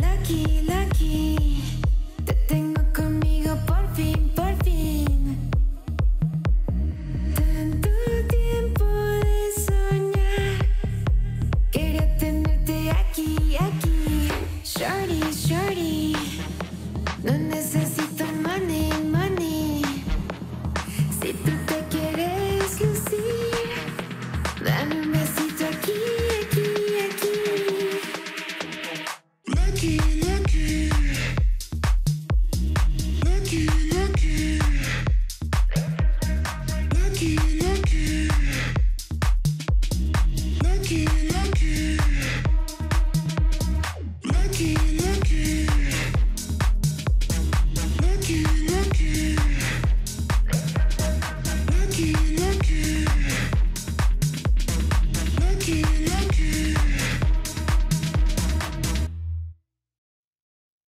Lucky, lucky.